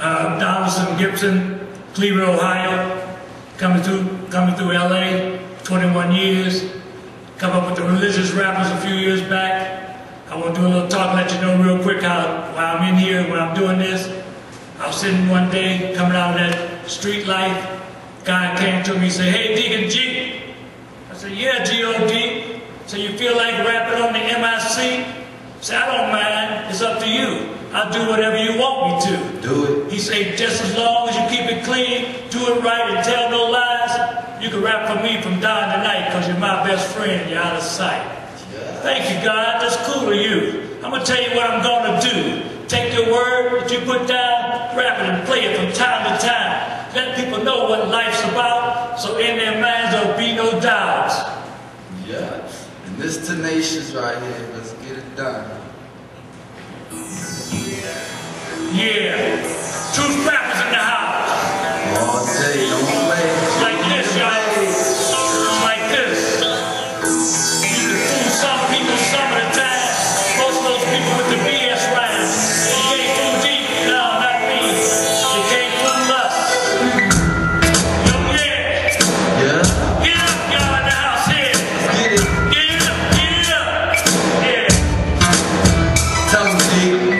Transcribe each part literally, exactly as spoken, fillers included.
uh, Donaldson Gibson, Cleveland, Ohio, coming through, coming through L A, twenty-one years. Come up with the Religious Rappers a few years back. I want to do a little talk, let you know real quick how while I'm in here, when I'm doing this. I was sitting one day, coming out of that street life. Guy came to me and said, "Hey, Deacon G." I said, "Yeah, G O D So you feel like rapping on the M I C? Say, "I don't mind. It's up to you. I'll do whatever you want me to." Do it. He said, "Just as long as you keep it clean, do it right, and tell no lies, you can rap for me from dawn to night because you're my best friend. You're out of sight." Yeah. Thank you, God. That's cool of you. I'm going to tell you what I'm going to do. Take your word that you put down, rap it, and play it from time to time. Let people know what life's about so in their minds there'll be no doubts. Yeah. And this tenacious right here, let's get it done. Yeah, true rappers in the house. All day, don't play. Like this, y'all. Like this. You can fool some people some of the time. Most of those people with the B S rhymes. You can't fool deep. No, not me. You can't fool us. Yo, yeah. Yeah. Get up, y'all in the house here. Get it. Get it up, get it up. Yeah. Tell them, G.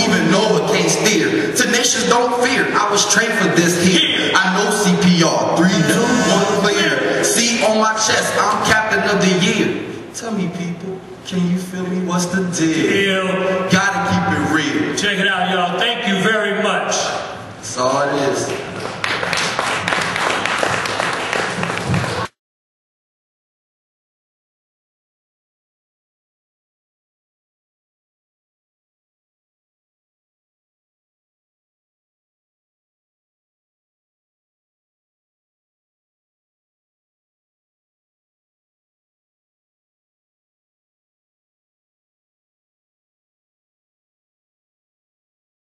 Even Noah can't steer. Tenacious don't fear. I was trained for this here. I know C P R. Three, two, one, clear. See on my chest, I'm captain of the year. Tell me, people, can you feel me? What's the deal?